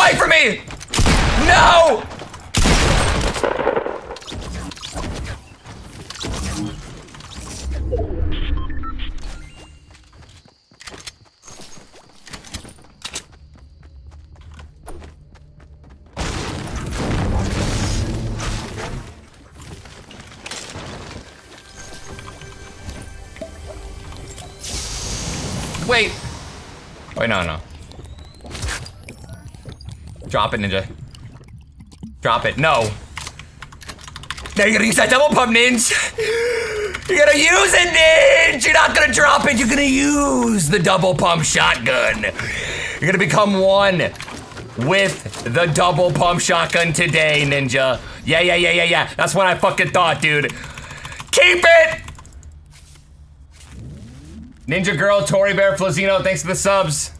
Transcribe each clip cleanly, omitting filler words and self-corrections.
away from me! No! Wait. Wait, no, no. Drop it, Ninja. Drop it. No. Now you're gonna use that double pump, Ninja. You're gonna use it, Ninja. You're not gonna drop it. You're gonna use the double pump shotgun. You're gonna become one with the double pump shotgun today, Ninja. Yeah. That's what I fucking thought, dude. Keep it. Ninja Girl, Tory Bear, Flazino, thanks for the subs.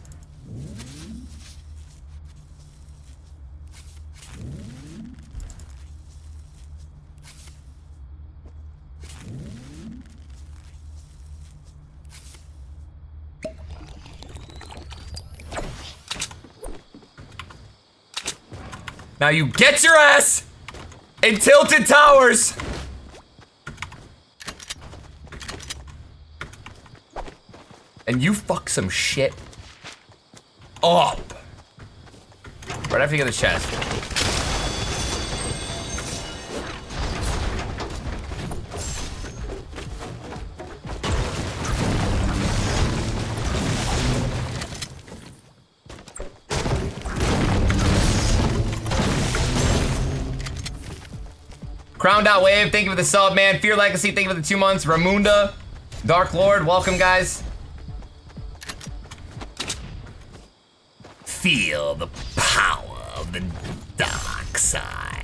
Now you get your ass in Tilted Towers. And you fuck some shit up. Right after you get the chest. Crown.wave, thank you for the sub, man. Fear Legacy, thank you for the 2 months. Ramunda, Dark Lord, welcome, guys. Feel the power of the dark side.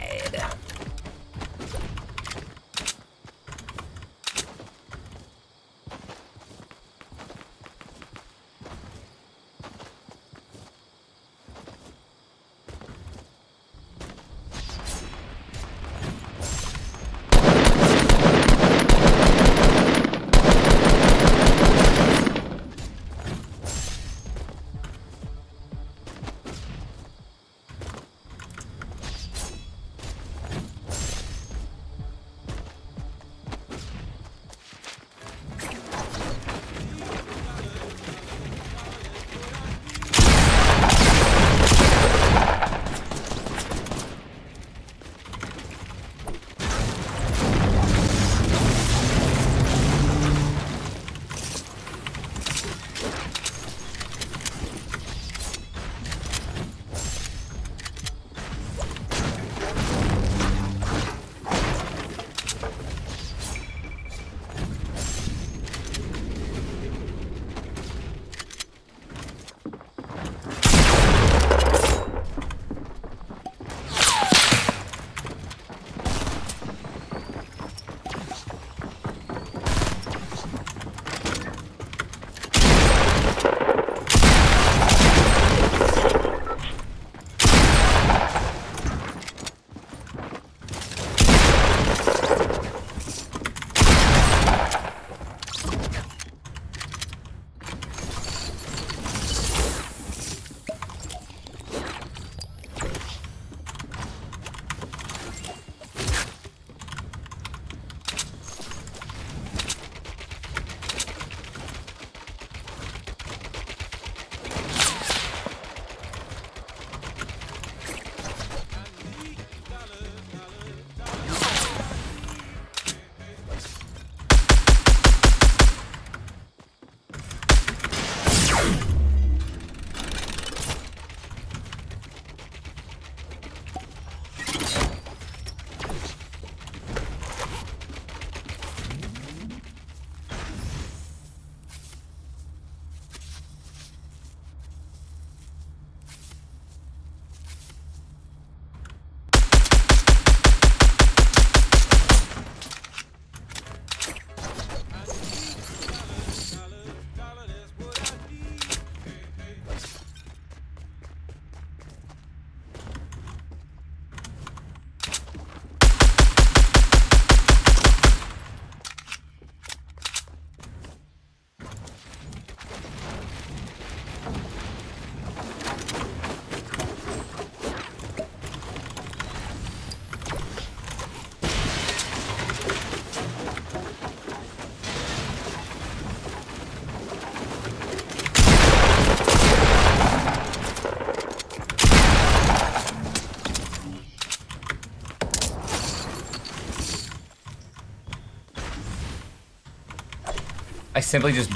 I simply just...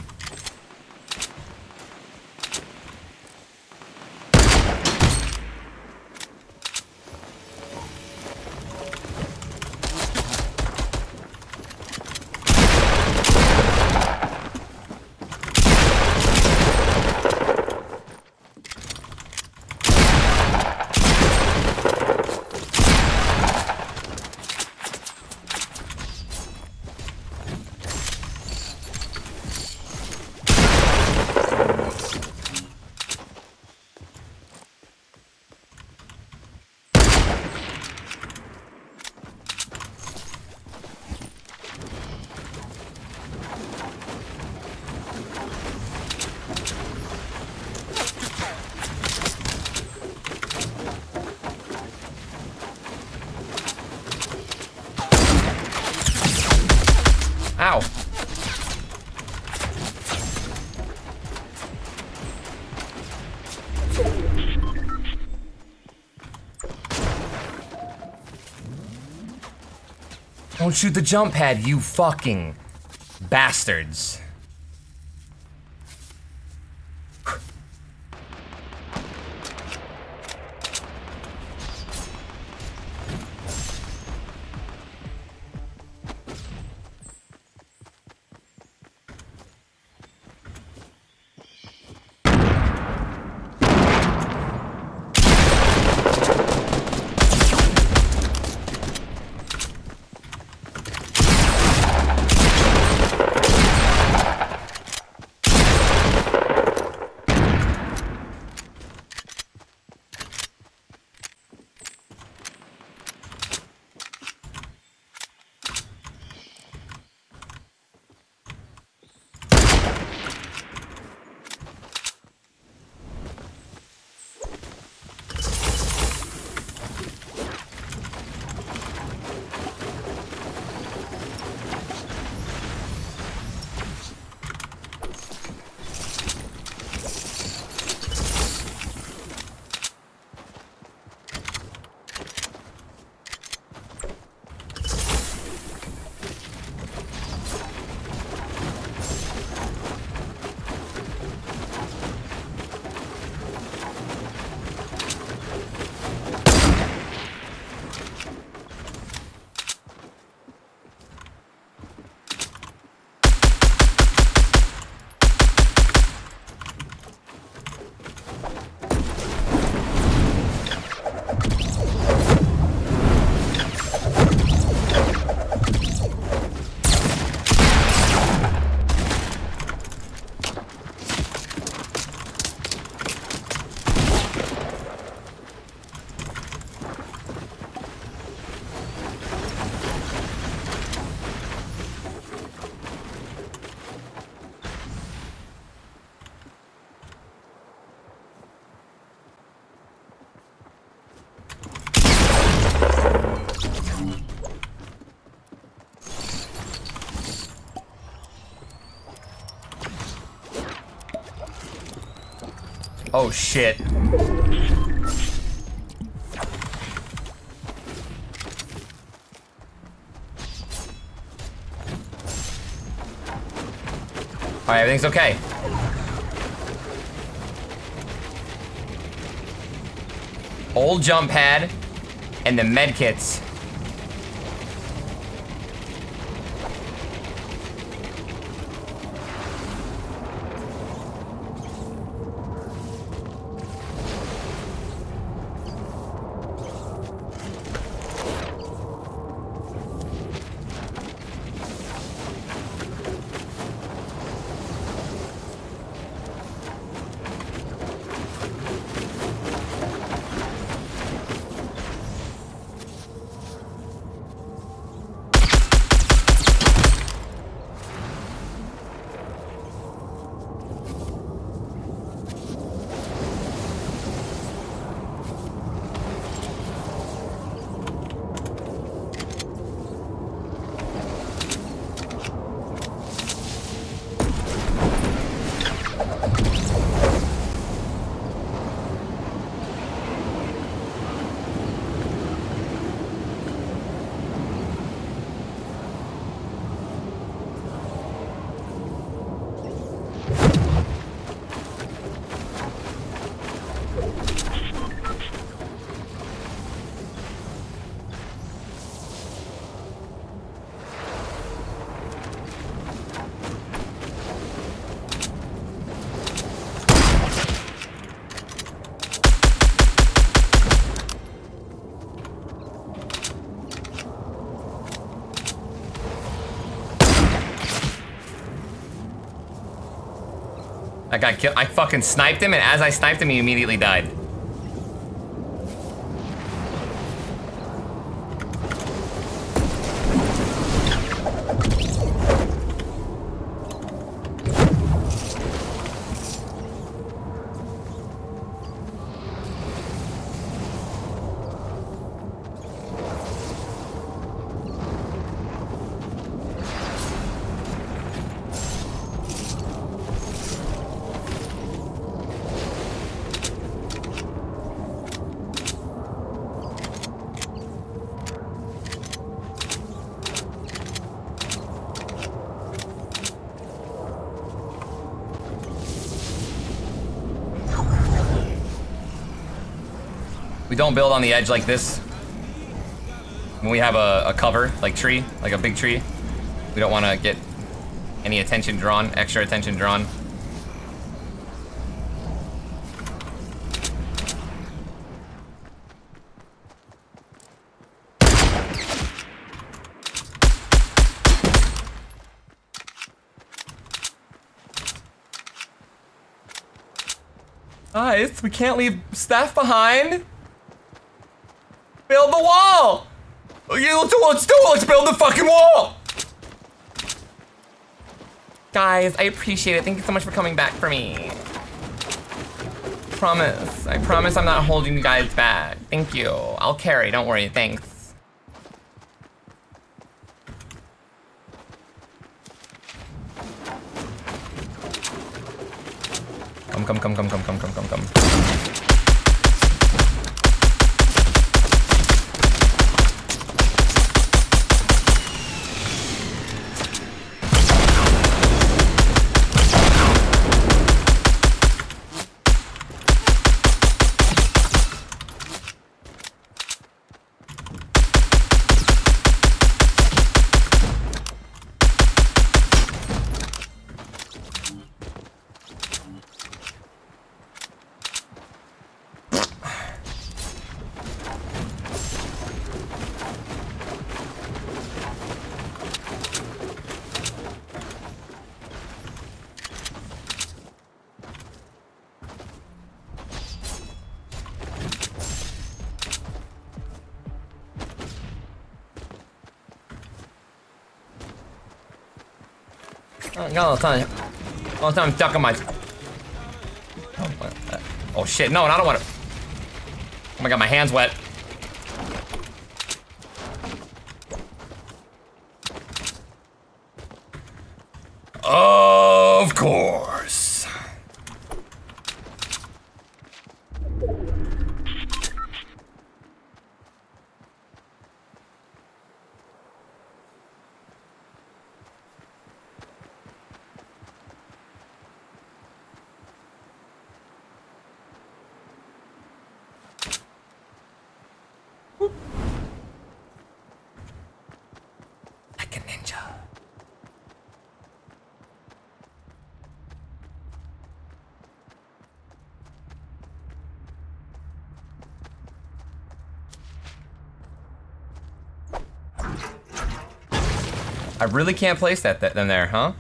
Don't shoot the jump pad, you fucking bastards. Oh shit. Alright, everything's okay. Old jump pad and the med kits. That guy killed. I fucking sniped him, and as I sniped him, he immediately died. Don't build on the edge like this. When we have a cover, like tree, like a big tree, we don't want to get any attention drawn, extra attention drawn. Guys, we can't leave staff behind. Build the wall! Yeah, let's build the fucking wall! Guys, I appreciate it. Thank you so much for coming back for me. Promise. I promise I'm not holding you guys back. Thank you. I'll carry, don't worry, thanks. Come. All the time I'm stuck on my... Oh shit, no, I don't want to... Oh my god, my hand's wet. Of course. I really can't place that in there, huh?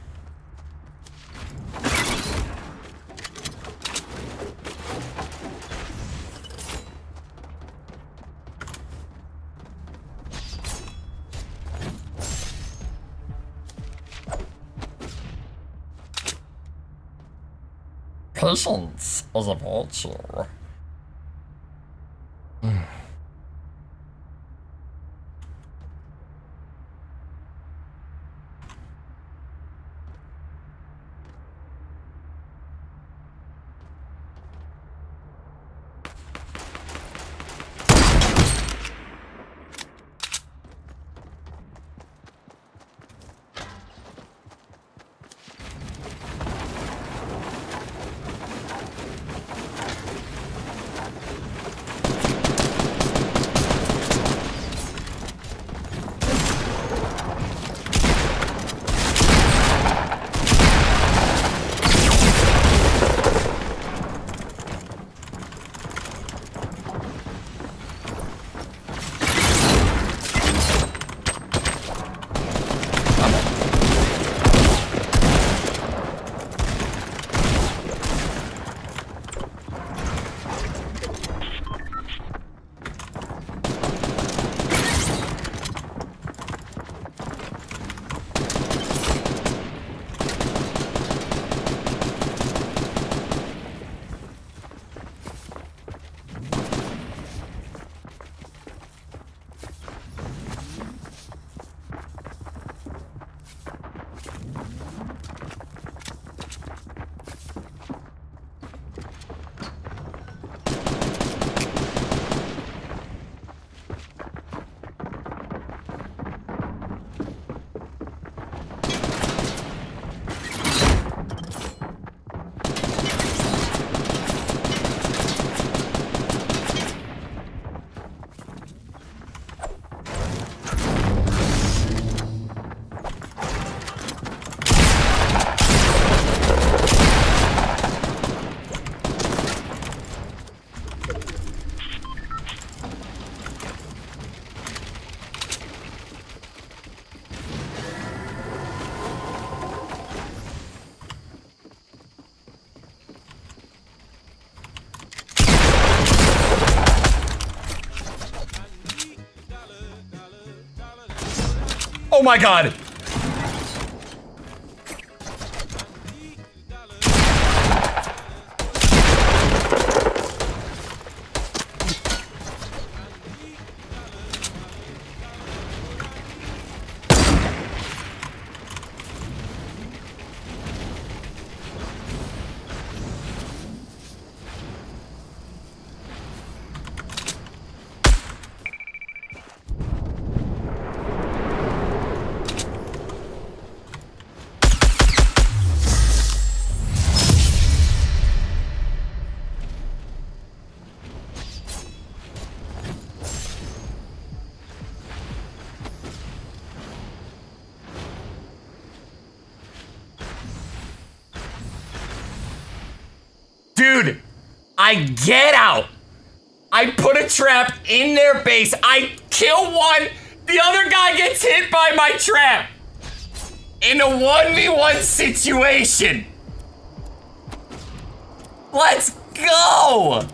Patience is a virtue. my god! Dude, I get out. I put a trap in their base. I kill one. The other guy gets hit by my trap. In a 1v1 situation. Let's go.